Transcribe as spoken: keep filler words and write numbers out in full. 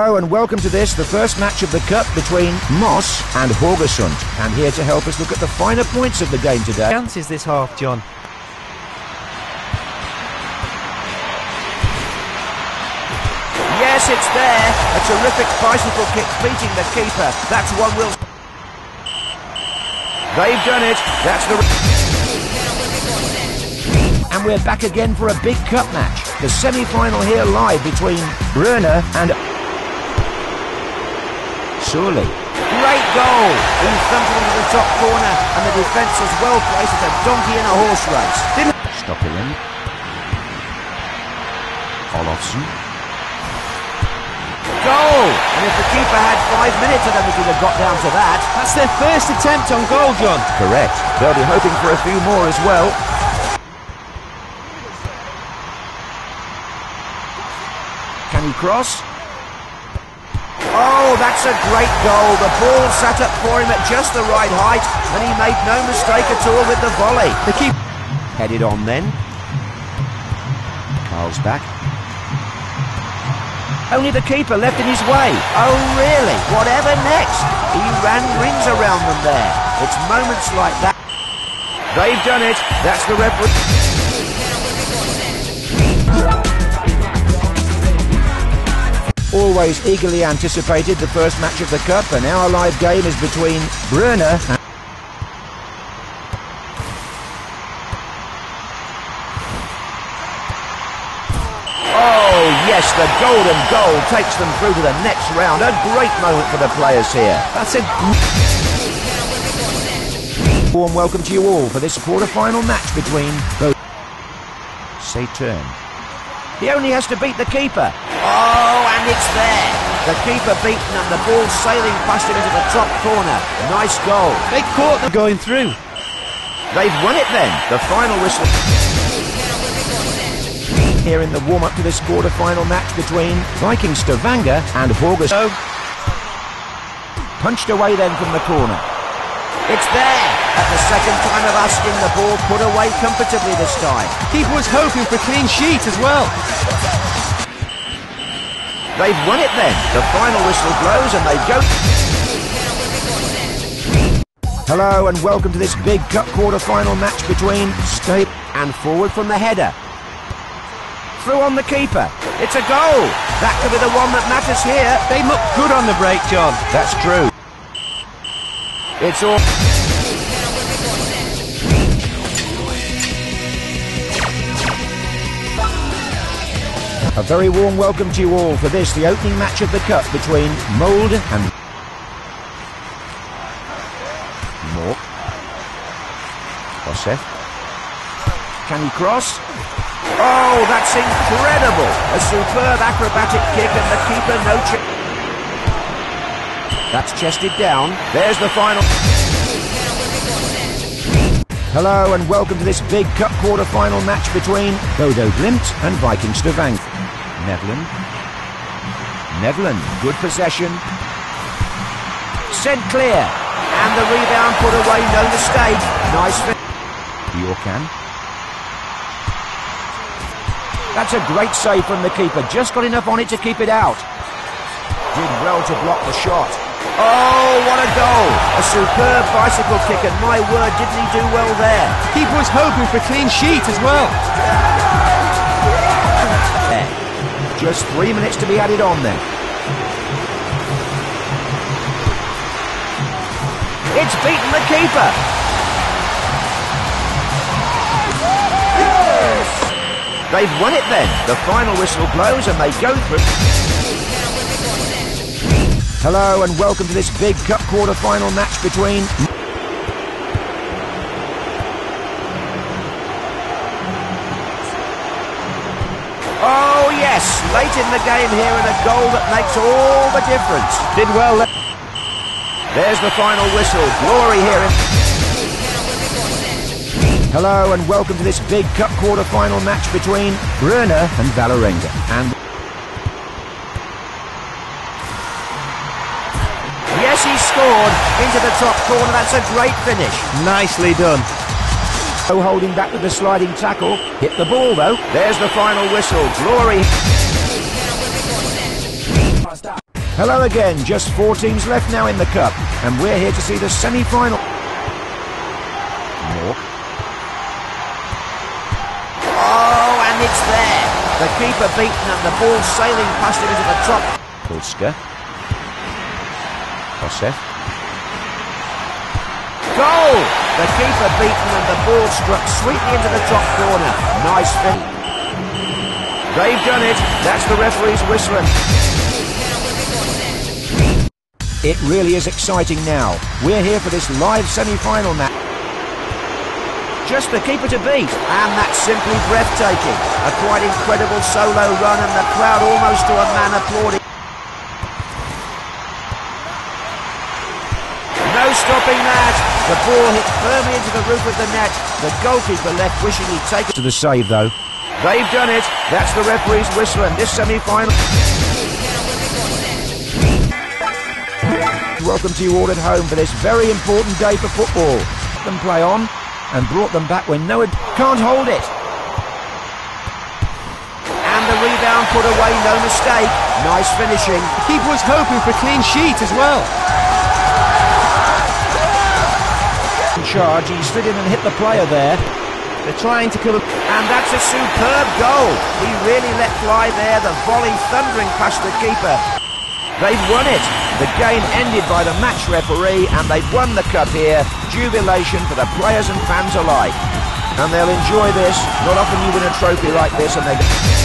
Hello and welcome to this, the first match of the Cup between Moss and Haugesund. And here to help us look at the finer points of the game today. Chances this half, John. Yes, it's there. A terrific bicycle kick beating the keeper. That's one will... They've done it. That's the... And we're back again for a big cup match. The semi-final here live between Brunner and... Surely. Great goal! He thumped into the top corner and the defence was well placed as a donkey in a horse race. Didn't... Stop it in. Olofsson. Goal! And if the keeper had five minutes, I don't think he'd have got down to that. That's their first attempt on goal, John. Correct. They'll be hoping for a few more as well. Cross. Oh, that's a great goal. The ball sat up for him at just the right height, and he made no mistake at all with the volley. The keeper headed on then. Karlsbakk. Only the keeper left in his way. Oh, really? Whatever next? He ran rings around them there. It's moments like that. They've done it. That's the referee. Always eagerly anticipated, the first match of the Cup, and our live game is between Brunner and... Oh, yes, the golden goal takes them through to the next round. A great moment for the players here. That's a... Warm welcome to you all for this quarter-final match between... Saturn. He only has to beat the keeper. Oh, and it's there. The keeper beaten and the ball sailing past him into the top corner. Nice goal. They caught them going through. They've won it then. The final whistle. Here in the warm-up to this quarter-final match between Viking Stavanger and Haugesund. Punched away then from the corner. It's there. At the second time of asking, the ball put away comfortably this time. Keeper was hoping for a clean sheet as well. They've won it then. The final whistle blows and they go. Hello and welcome to this big cup quarter-final match between State and forward from the header. Through on the keeper. It's a goal. That could be the one that matters here. They look good on the break, John. That's true. It's all... A very warm welcome to you all for this, the opening match of the Cup between Molde and Mork. Mork. Can he cross? Oh, that's incredible! A superb acrobatic kick and the keeper no chance. That's chested down. There's the final. Hello and welcome to this big cup quarter-final match between Bodø/Glimt and Viking Stavanger. Nevland. Nevland, good possession. Sent clear. And the rebound put away, no mistake. Nice finish. Bjorkan. That's a great save from the keeper. Just got enough on it to keep it out. Did well to block the shot. Oh, what a goal! A superb bicycle kick, and my word, didn't he do well there? Keeper was hoping for a clean sheet as well. Just three minutes to be added on then. It's beaten the keeper! Yes! They've won it then. The final whistle blows and they go through... Hello and welcome to this big cup quarter-final match between... Oh yes, late in the game here and a goal that makes all the difference. Did well there. There's the final whistle, glory here in... Hello and welcome to this big cup quarter-final match between Brunner and Valerenga and... He scored into the top corner. That's a great finish. Nicely done. Oh, holding back with the sliding tackle. Hit the ball though. There's the final whistle. Glory. Hello again, just four teams left now in the cup, and we're here to see the semi-final. Mork. Oh, and it's there. The keeper beaten and the ball sailing past him into the top. Kulska. Kosev. Goal! The keeper beaten and the ball struck sweetly into the top corner. Nice finish. They've done it. That's the referee's whistling. It really is exciting now. We're here for this live semi-final match. Just the keeper to beat, and that's simply breathtaking. A quite incredible solo run, and the crowd almost to a man applauding. No stopping that. The ball hit firmly into the roof of the net. The goalkeeper left wishing he'd taken to the save, though. They've done it. That's the referee's whistle, and this semi-final... Welcome to you all at home for this very important day for football. Let them play on and brought them back when no one can't hold it. And the rebound put away, no mistake. Nice finishing. The keeper was hoping for a clean sheet as well. In charge, he slid in and hit the player there. They're trying to kill him. And that's a superb goal. He really let fly there, the volley thundering past the keeper. They've won it. The game ended by the match referee, and they've won the cup here. Jubilation for the players and fans alike. And they'll enjoy this. Not often you win a trophy like this, and they...